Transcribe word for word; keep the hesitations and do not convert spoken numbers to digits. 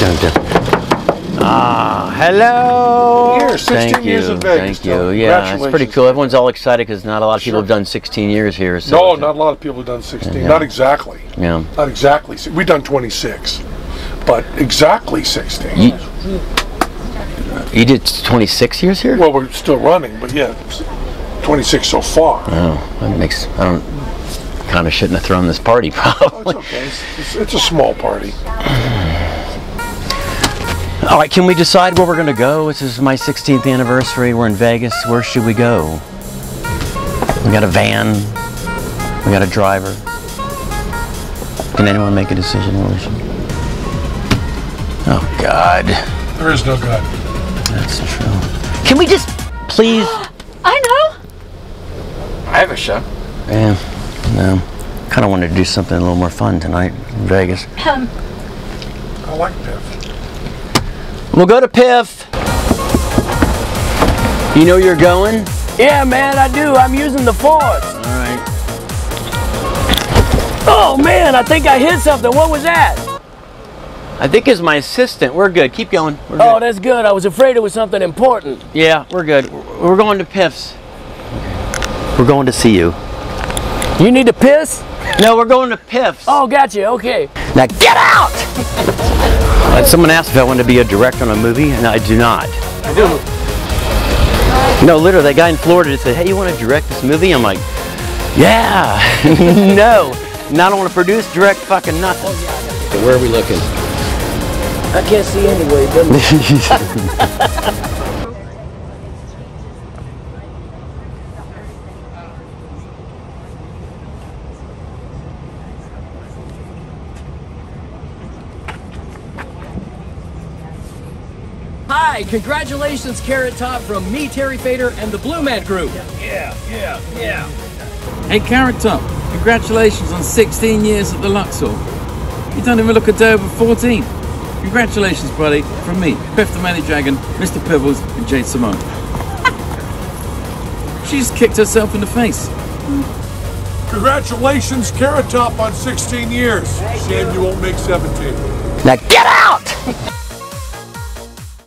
dun, dun. Ah, hello. Here, sixteen Thank years you. of Vegas. Thank you. Yeah, it's pretty cool. Everyone's all excited because not a lot of people sure. have done sixteen years here. So no, not a lot of people have done sixteen. Yeah. Not exactly. Yeah. Not exactly. We've done twenty-six, but exactly sixteen. You, you did twenty-six years here? Well, we're still running, but yeah, twenty-six so far. Oh, that makes. I don't. Kind of shouldn't have thrown this party, probably. Oh, it's okay. It's, it's, it's a small party. All right, can we decide where we're going to go? This is my sixteenth anniversary. We're in Vegas. Where should we go? We got a van. We got a driver. Can anyone make a decision? Oh, God. There is no God. That's true. Can we just please? I know. I have a show. Yeah. No, kind of wanted to do something a little more fun tonight in Vegas. Um, I like Piff. We'll go to Piff. You know you're going? Yeah, man, I do. I'm using the force. All right. Oh, man, I think I hit something. What was that? I think it's my assistant. We're good. Keep going. We're oh, good. That's good. I was afraid it was something important. Yeah, we're good. We're going to Piff's. We're going to see you. You need to piss? No, we're going to Piff's. Oh, gotcha. Okay. Now get out! uh, someone asked if I wanted to be a director on a movie, and I do not. I do. No, literally, that guy in Florida just said, "Hey, you want to direct this movie?" I'm like, "Yeah." No, not want to produce, direct, fucking nothing. Oh, yeah, yeah. Where are we looking? I can't see anyway. Doesn't it? Hi, congratulations, Carrot Top, from me, Terry Fator, and the Blue Man Group. Yeah, yeah, yeah. Hey, Carrot Top, congratulations on sixteen years at the Luxor. You don't even look a day over fourteen. Congratulations, buddy, from me, Piff the Magic Dragon, Mister Pivbles, and Jade Simone. She just kicked herself in the face. Congratulations, Carrot Top, on sixteen years. Shame you won't make seventeen. Now get out!